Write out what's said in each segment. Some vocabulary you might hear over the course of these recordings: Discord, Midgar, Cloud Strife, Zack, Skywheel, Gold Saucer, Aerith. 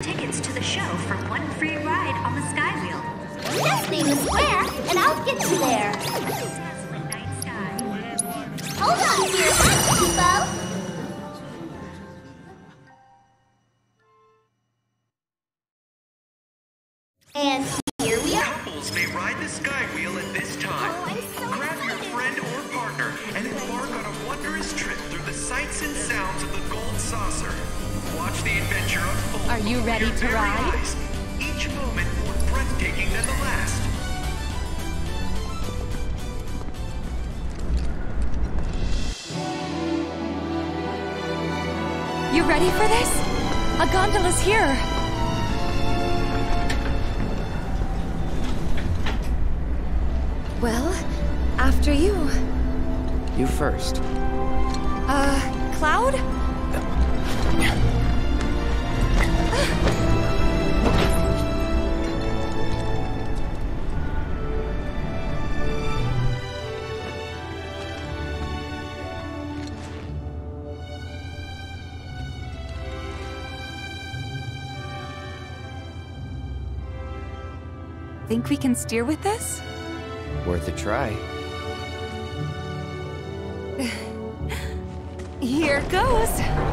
Tickets to the show for one free ride on the Skywheel. Just name the square, and I'll get you there. Hold on to your hats, people. And here we are. Couples may ride the Skywheel at this time. Oh, I'm so Grab excited. Your friend or partner and embark on a wondrous trip through the sights and sounds of the Gold Saucer. Watch the adventure unfold. Are you ready to ride? Eyes. Each moment more breathtaking than the last. You ready for this? A gondola's here. Well, after you. You first. Cloud? Think we can steer with this? Worth a try. Here goes! Wow.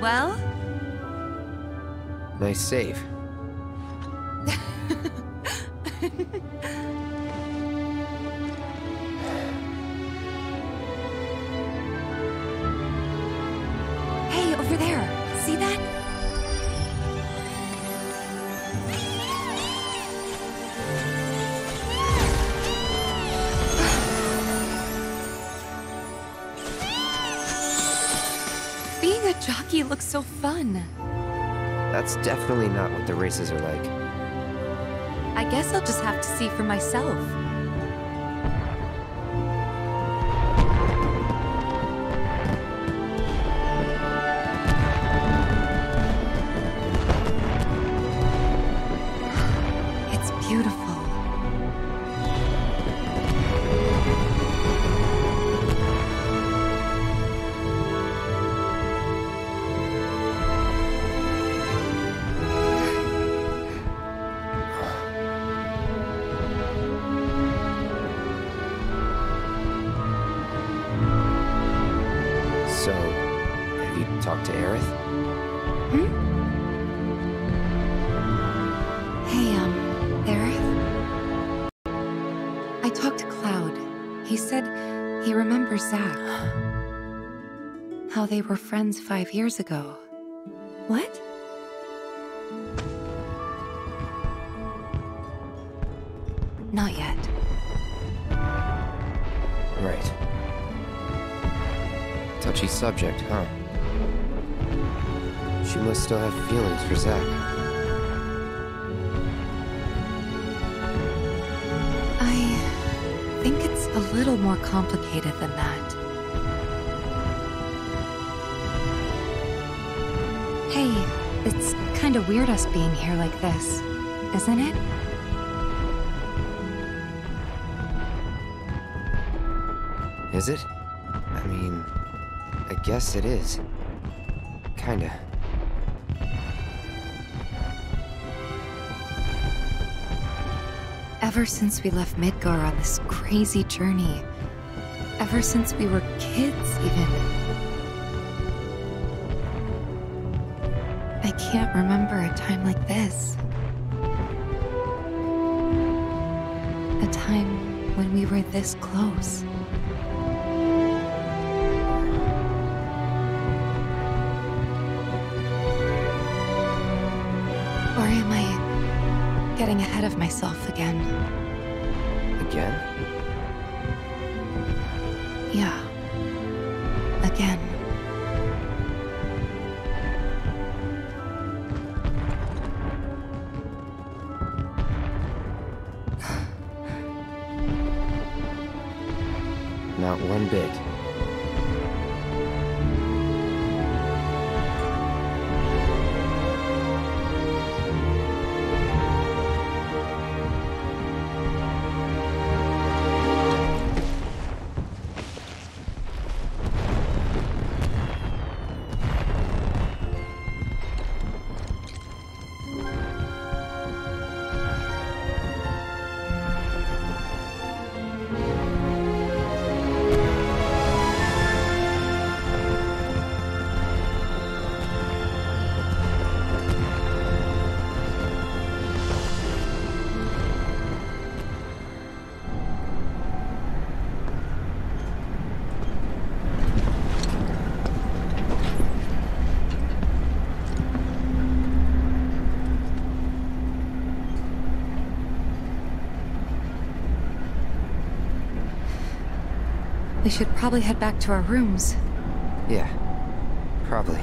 Well? Nice save. Hey, over there. See that? Being a jockey looks so fun. That's definitely not what the races are like. I guess I'll just have to see for myself. It's beautiful. So, have you talked to Aerith? Hey, Aerith? I talked to Cloud. He said he remembers Zack. How they were friends 5 years ago. What? Not yet. Right. Touchy subject, huh? She must still have feelings for Zack. I think it's a little more complicated than that. Hey, it's kind of weird us being here like this, isn't it? Is it? I mean... I guess it is. Kinda. Ever since we left Midgar on this crazy journey, ever since we were kids even, I can't remember a time like this. A time when we were this close. Or am I getting ahead of myself again? Again? Yeah. Again. Not one bit. We should probably head back to our rooms. Yeah, probably.